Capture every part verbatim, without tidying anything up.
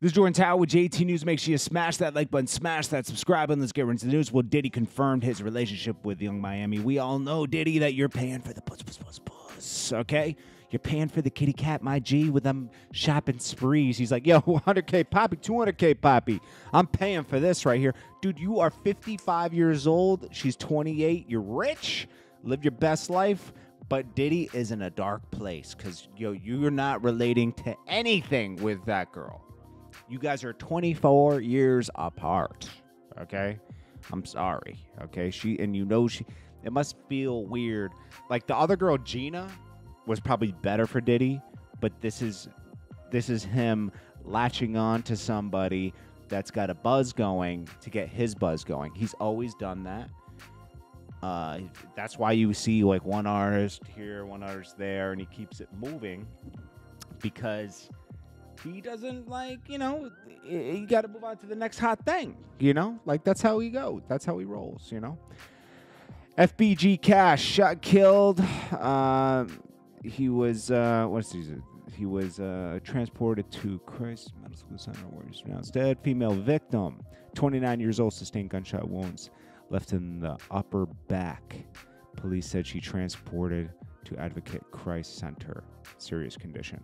This is Jordan Tower with J T News. Make sure you smash that like button, smash that subscribe button. Let's get right into the news. Well, Diddy confirmed his relationship with Young Miami. We all know, Diddy, that you're paying for the puss, puss, puss, puss, okay? You're paying for the kitty cat, my G, with them shopping sprees. He's like, yo, one hundred K Poppy, two hundred K Poppy. I'm paying for this right here. Dude, you are fifty-five years old. She's twenty-eight. You're rich. Live your best life. But Diddy is in a dark place because, yo, you're not relating to anything with that girl. You guys are twenty-four years apart, okay? I'm sorry, okay? She and you know she. It must feel weird. Like the other girl, Gina, was probably better for Diddy, but this is this is him latching on to somebody that's got a buzz going to get his buzz going. He's always done that. Uh, that's why you see like one artist here, one artist there, and he keeps it moving because he doesn't like, you know, you got to move on to the next hot thing, you know? Like, that's how he goes. That's how he rolls, you know? F B G Cash shot, killed. Uh, he was, uh, what's he? He was uh, transported to Christ Medical Center where he's pronounced dead. Female victim, twenty-nine years old, sustained gunshot wounds left in the upper back. Police said she transported to Advocate Christ Center. Serious condition.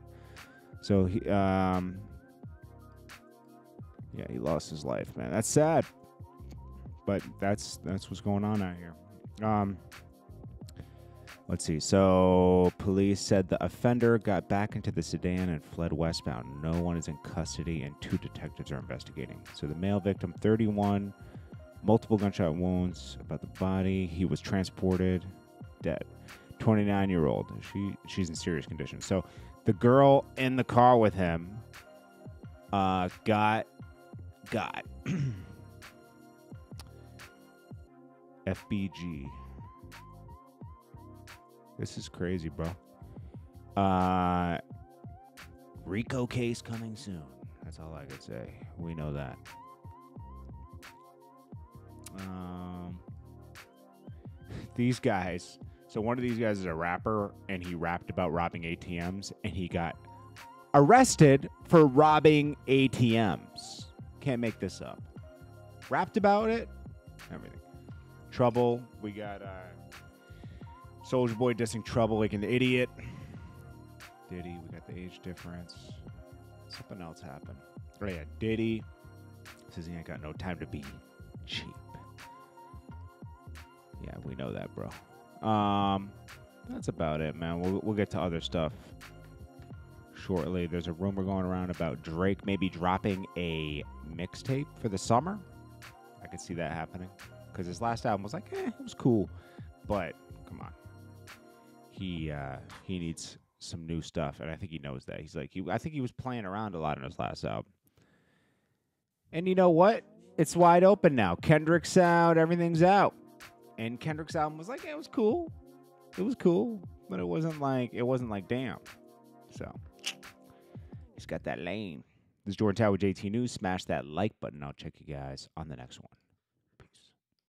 So, he, um, yeah, he lost his life, man. That's sad, but that's that's what's going on out here. Um, let's see. So, police said the offender got back into the sedan and fled westbound. No one is in custody, and two detectives are investigating. So, the male victim, thirty-one, multiple gunshot wounds about the body. He was transported, dead. twenty-nine-year-old. She she's in serious condition. So. The girl in the car with him uh, got, got F B G. This is crazy, bro. Uh, RICO case coming soon. That's all I could say. We know that. Um, these guys... So one of these guys is a rapper, and he rapped about robbing A T Ms, and he got arrested for robbing A T Ms. Can't make this up. Rapped about it, everything. Trouble. We got uh, Soulja Boy dissing Trouble like an idiot. Diddy. We got the age difference. Something else happened. Oh yeah, Diddy says he ain't got no time to be cheap. Yeah, we know that, bro. Um, that's about it, man. We'll, we'll get to other stuff shortly. There's a rumor going around about Drake maybe dropping a mixtape for the summer. I could see that happening because his last album was like, eh, it was cool, but come on, he uh, he needs some new stuff, and I think he knows that. He's like, he, I think he was playing around a lot in his last album, and you know what? It's wide open now. Kendrick's out, everything's out. And Kendrick's album was like, yeah, it was cool. It was cool. But it wasn't like, it wasn't like, damn. So, he's got that lane. This is Jordan Tower with J T News. Smash that like button. I'll check you guys on the next one.